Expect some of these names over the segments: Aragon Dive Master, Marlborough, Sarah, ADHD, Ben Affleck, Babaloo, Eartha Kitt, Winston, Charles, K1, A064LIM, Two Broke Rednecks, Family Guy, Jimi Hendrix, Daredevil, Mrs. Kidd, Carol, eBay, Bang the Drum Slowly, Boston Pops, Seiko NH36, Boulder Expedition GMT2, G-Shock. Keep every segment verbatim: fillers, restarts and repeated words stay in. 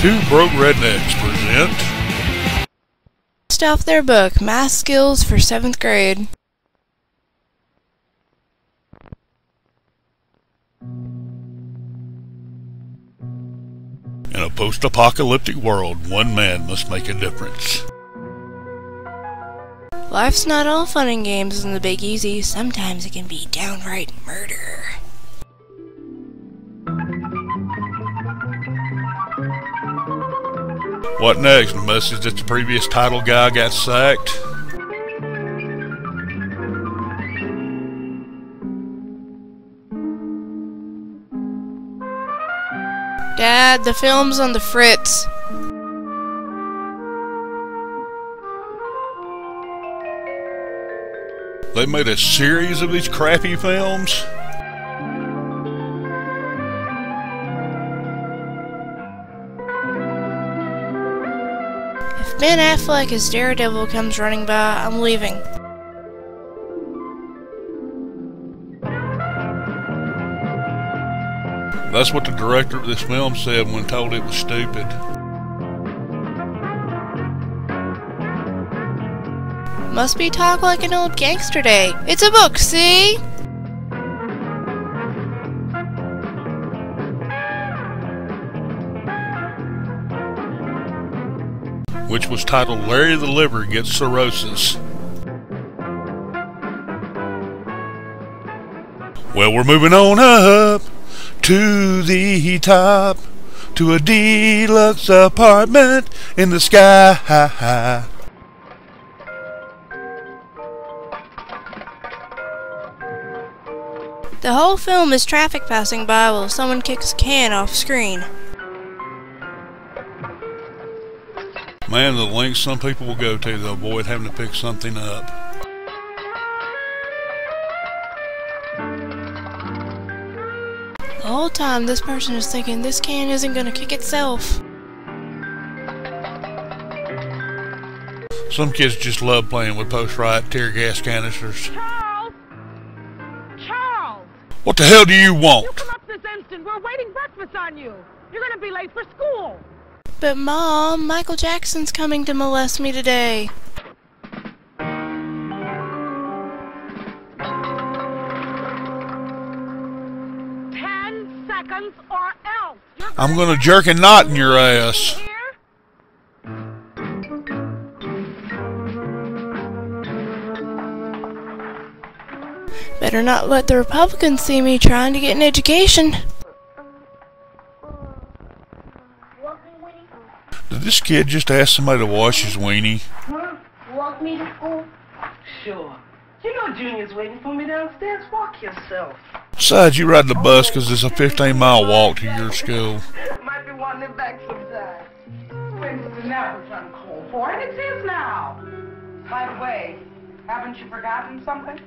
Two Broke Rednecks present. Based off their book, Math Skills for seventh Grade. In a post-apocalyptic world, one man must make a difference. Life's not all fun and games in the Big Easy. Sometimes it can be downright murder. What next? A message that the previous title guy got sacked? Dad, the film's on the fritz. They made a series of these crappy films? If Ben Affleck as Daredevil comes running by, I'm leaving. That's what the director of this film said when told it was stupid. Must be Talk Like an Old Gangster Day. It's a book, see? Which was titled Larry the Liver Gets Cirrhosis. Well, we're moving on up to the top, to a deluxe apartment in the sky. The whole film is traffic passing by while someone kicks a can off screen. Man, the lengths some people will go to to avoid having to pick something up. The whole time this person is thinking this can isn't gonna kick itself. Some kids just love playing with post-riot tear gas canisters. Charles! Charles! What the hell do you want? You come up this instant. We're waiting breakfast on you. You're gonna be late for school. But Mom, Michael Jackson's coming to molest me today. Ten seconds or else. I'm gonna jerk a knot in your ass. Better not let the Republicans see me trying to get an education. Did this kid just ask somebody to wash his weenie? Huh? Walk me to school? Sure. You know Junior's waiting for me downstairs. Walk yourself. Besides, you ride the bus because it's a fifteen mile walk to your school. Might be wanting it back sometime. Winston, that was uncalled for, and it is now. By the way, haven't you forgotten something?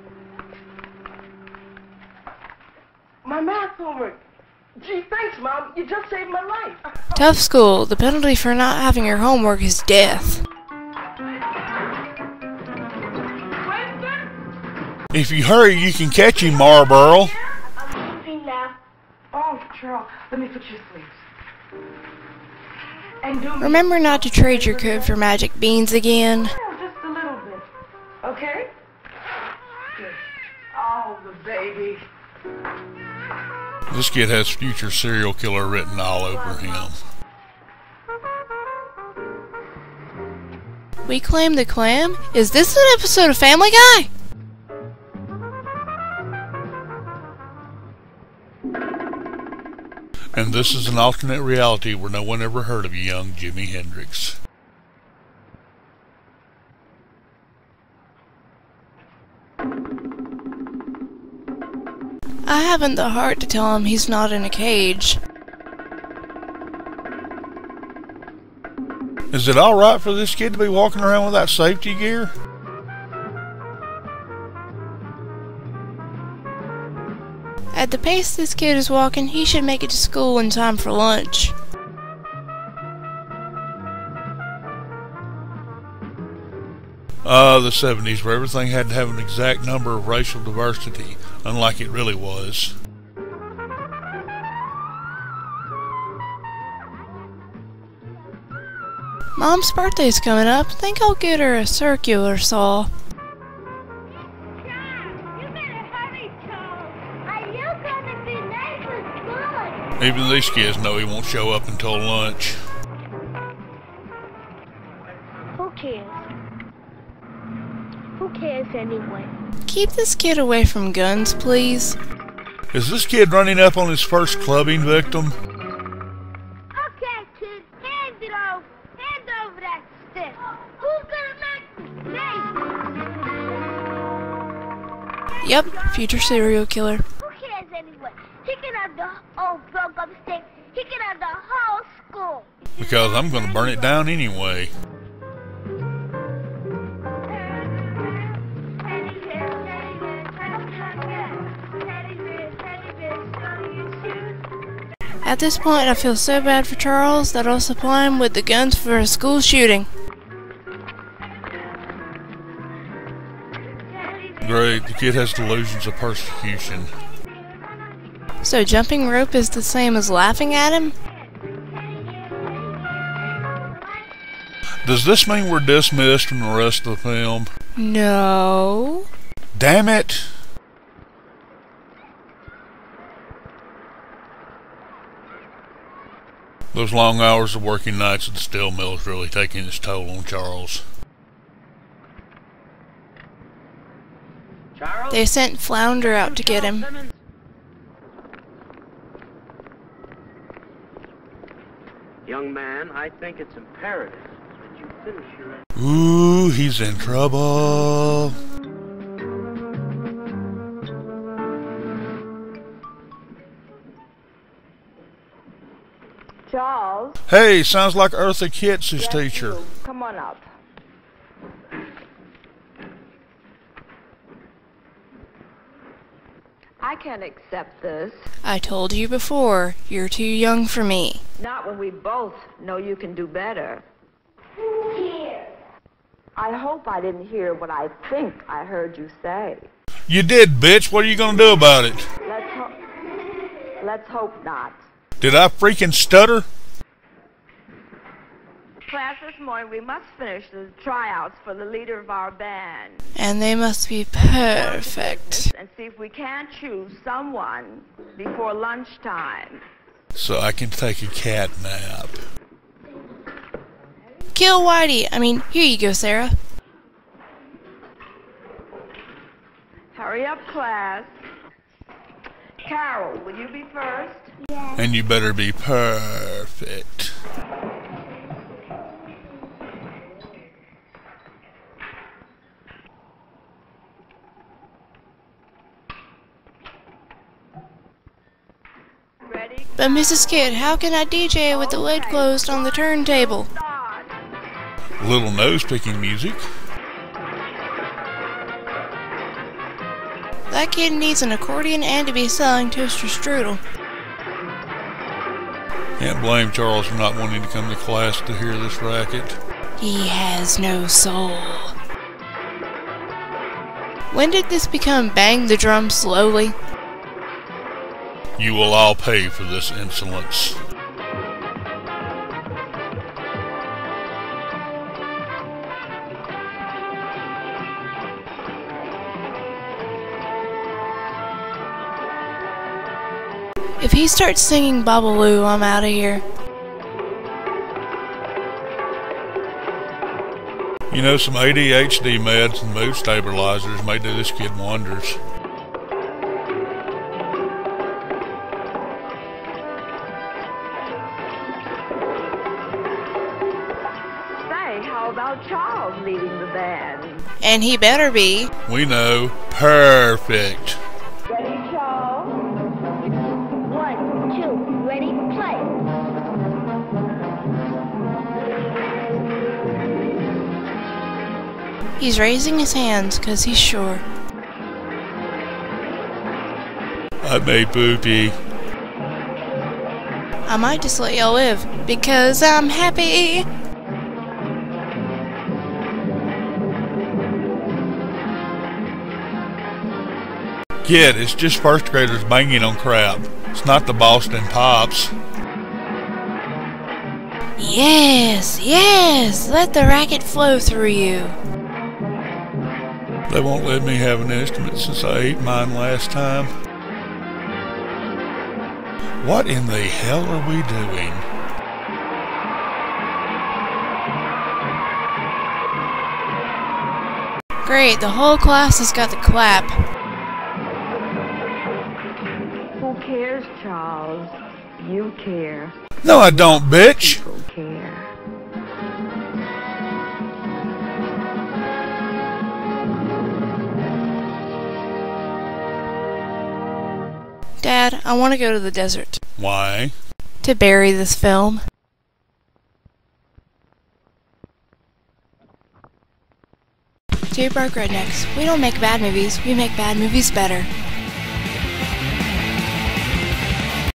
My math homework. Gee, thanks, Mom. You just saved my life. Tough school. The penalty for not having your homework is death. Winston? If you hurry, you can catch him, Marlborough. I'm sleeping now. Oh, Charles, let me put you to sleep. And do remember not to trade your code for magic beans again. Oh, just a little bit. Okay? Good. Oh, the baby. This kid has future serial killer written all over him. We claim the clam? Is this an episode of Family Guy? And this is an alternate reality where no one ever heard of young Jimi Hendrix. I haven't the heart to tell him he's not in a cage. Is it alright for this kid to be walking around without safety gear? At the pace this kid is walking, he should make it to school in time for lunch. Ah, uh, the seventies, where everything had to have an exact number of racial diversity, unlike it really was. Mom's birthday's coming up. Think I'll get her a circular saw. Even these kids know he won't show up until lunch. Who cares? Who cares anyway? Keep this kid away from guns, please. Is this kid running up on his first clubbing victim? Okay, kid, hand it over. Hand over that stick. Who's gonna make the snake? Yep, future serial killer. Who cares anyway? He can have the old broke up stick. He can have the whole school. Because I'm gonna burn it down anyway. At this point, I feel so bad for Charles that I'll supply him with the guns for a school shooting. Great, the kid has delusions of persecution. So jumping rope is the same as laughing at him? Does this mean we're dismissed from the rest of the film? No. Damn it! Those long hours of working nights at the steel mill is really taking its toll on Charles. Charles? They sent Flounder out to get him. Young man, I think it's imperative that you finish your... Ooh, he's in trouble. Charles? Hey, sounds like Eartha Kitt's his yes, teacher. You. Come on up. I can't accept this. I told you before, you're too young for me. Not when we both know you can do better. Here. I hope I didn't hear what I think I heard you say. You did, bitch. What are you gonna do about it? Let's, ho let's hope not. Did I freaking stutter? Class, this morning we must finish the tryouts for the leader of our band. And they must be perfect. And see if we can choose someone before lunchtime. So I can take a cat nap. Kill Whitey. I mean, here you go, Sarah. Hurry up, class. Carol, will you be first? Yeah. And you better be perfect. Ready? But Missus Kidd, how can I D J with the lid closed on the turntable? Little nose picking music. That kid needs an accordion and to be selling toaster strudel. Can't blame Charles for not wanting to come to class to hear this racket. He has no soul. When did this become Bang the Drum Slowly? You will all pay for this insolence. If he starts singing Babaloo, I'm out of here. You know, some A D H D meds and mood stabilizers may do this kid wonders. Say, how about Charles leading the band? And he better be. We know. Perfect. He's raising his hands because he's sure. I may poopy. I might just let y'all live because I'm happy. Kid, it's just first graders banging on crap. It's not the Boston Pops. Yes, yes, let the racket flow through you. They won't let me have an instrument since I ate mine last time. What in the hell are we doing? Great, the whole class has got the clap. Who cares, Charles? You care. No, I don't, bitch! People care. Dad, I want to go to the desert. Why? To bury this film. Two Broke Rednecks. We don't make bad movies, we make bad movies better.